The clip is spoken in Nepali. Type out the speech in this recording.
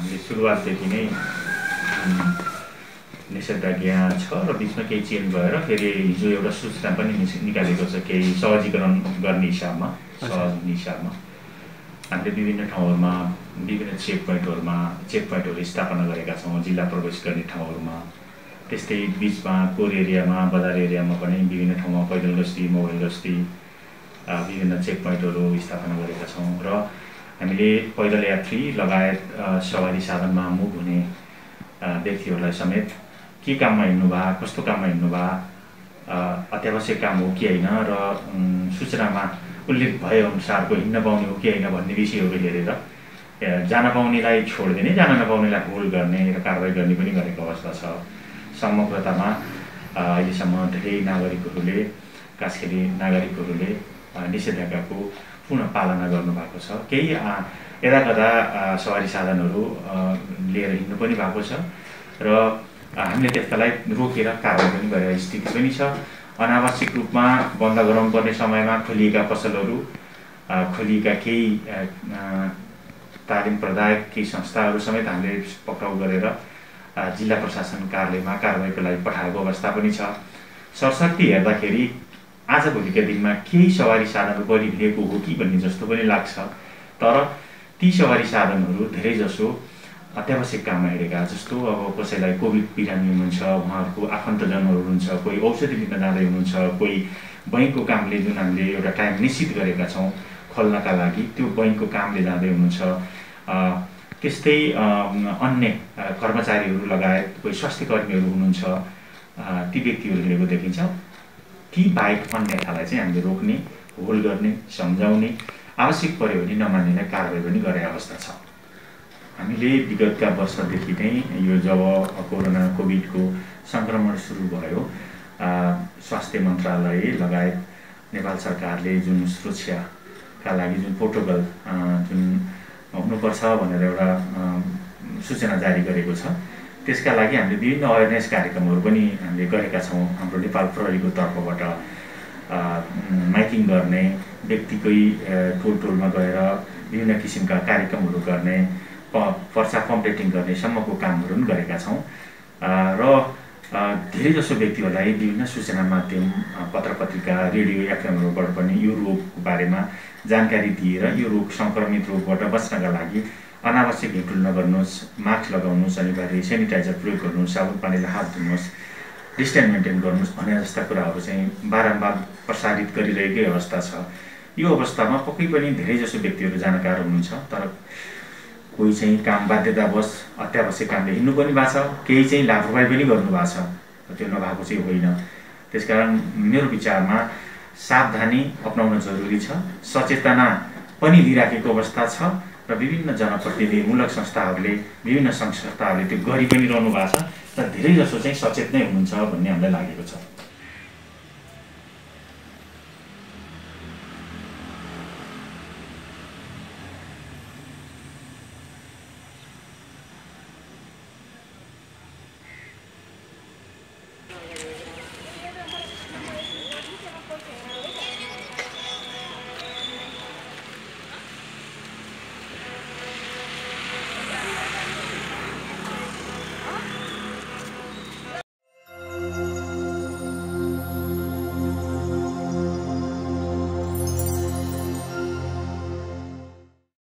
सुरुवात त्यति नै निषेधाज्ञा छ र बीचमा केही चेन्ज भएर फेरि हिजो एउटा सूचना पनि निकालेको छ केही सहजीकरण गर्ने हिसाबमा हामीले विभिन्न ठाउँहरुमा विभिन्न चेक पोइन्टहरु स्थापना गरेका छौं। जिल्ला प्रवेश गर्ने ठाउँहरुमा त्यस्तै बीचमा कोर एरियामा बजार एरियामा पनि विभिन्न ठाउँमा पैदल गस्ती मोबाइल गस्ती विभिन्न चेक पोइन्टहरु स्थापना गरेका छौं र हामीले पैदल यात्री लगायत सवारी साधनमा मुख हुने व्यक्तिहरुलाई समेत के काममा हिँड्नुभा कस्तो काममा हिँड्नुभा अत्यावश्यक काम हो कि हैन र सूचनामा उल्लेख भए अनुसारको हिँड्न पाउने हो कि हैन भन्ने विषयहरु हेरेर जान पाउनेलाई छोड्दिने जान नपाउनेलाई होल गर्ने र कारबाही गर्ने पनि गरेको अवस्था छ। समग्रतामा अहिलेसम्म धेरै खासगरी नागरिकहरूले निषेधाज्ञाको पूर्ण पालना गर्नु भएको छ। केही यदाकदा सवारी साधनहरू लिएर हिँड्नु पनि भएको छ र हामीले त्यसलाई रोकेर कारबाही पनि गरेर स्थिति पनि छ। अनावश्यक रूपमा बन्द गराउनुपर्ने समयमा खोलिएका पसलहरू खोलिएका केही तालिम प्रदायक केही संस्थाहरू समेत हामीले पक्राउ गरेर जिल्ला प्रशासन कार्यालयमा कारबाहीको लागि पठाएको अवस्था पनि छ। सरसर्ती हेर्दाखेरि आजभोलिका दिनमा केही सवारी साधनहरू बढी भिडेको हो कि भन्ने जस्तो पनि लाग्छ, तर ती सवारी साधनहरू धेरैजसो अत्यावश्यक काममा हिँडेका जस्तो अब कसैलाई कोभिड बिरामी हुनुहुन्छ, उहाँहरूको आफन्तजनहरू हुनुहुन्छ, कोही औषधि लिन जाँदै हुनुहुन्छ, कोही बैंकको कामले जुन हामीले एउटा टाइम निश्चित गरेका छौँ खोल्नका लागि त्यो बैंकको कामले जाँदै हुनुहुन्छ, त्यस्तै अन्य कर्मचारीहरू लगायत कोही स्वास्थ्य कर्मीहरू हुनुहुन्छ, ती व्यक्तिहरू हिँडेको देखिन्छ। ती बाहेक अन्यथालाई चाहिँ हामीले रोक्ने होल गर्ने सम्झाउने आवश्यक पर्यो भने नमान्नेलाई कारबाही पनि गरे अवस्था छ। हामीले विगतका वर्षदेखि नै यो जब कोरोना कोभिडको संक्रमण सुरु भयो स्वास्थ्य मन्त्रालय लगायत नेपाल सरकारले जुन सुरक्षाका लागि जुन प्रोटोकल जुन हुनुपर्छ भनेर एउटा सूचना जारी गरेको छ। त्यसका लागि हामीले विभिन्न अवेरनेस कार्यक्रमहरू पनि हामीले गरेका छौँ। हाम्रो नेपाल प्रहरीको तर्फबाट माइकिङ गर्ने व्यक्तिकै टोलमा गएर विभिन्न किसिमका कार्यक्रमहरू गर्ने पर्चा पम्पलेटिङ गर्ने सम्मको कामहरू पनि गरेका छौँ र धेरैजसो व्यक्तिहरूलाई विभिन्न सूचना माध्यम पत्र पत्रिका रेडियो एफएमहरूबाट पनि यो रोगको बारेमा जानकारी दिएर यो रोग सङ्क्रमित रोगबाट बच्नका लागि अनावश्यक हिँडुल नगर्नुहोस्, मास्क लगाउनुहोस्, अनिवार्य सेनिटाइजर प्रयोग गर्नुहोस्, साबुन पानीले हात धुनुहोस्, डिस्टेन्स मेन्टेन गर्नुहोस् भन्ने जस्ता कुराहरू चाहिँ बारम्बार प्रसारित गरिरहेकै अवस्था छ। यो अवस्थामा पक्कै पनि धेरैजसो व्यक्तिहरू जानकार हुनुहुन्छ, तर कोही चाहिँ काम बाध्यतावश अत्यावश्यक कामले हिँड्नु पनि भएको छ, केही चाहिँ लापरवाही पनि गर्नुभएको छ, त्यो नभएको चाहिँ होइन। त्यसकारण मेरो विचारमा सावधानी अपनाउन जरुरी छ, सचेतना पनि लिइराखेको अवस्था छ र विभिन्न जनप्रतिनिधिमूलक संस्थाहरूले विभिन्न संस्थाहरूले त्यो गरि पनि रहनु भएको छ र धेरैजसो चाहिँ सचेत नै हुनुहुन्छ भन्ने हामीलाई लागेको छ।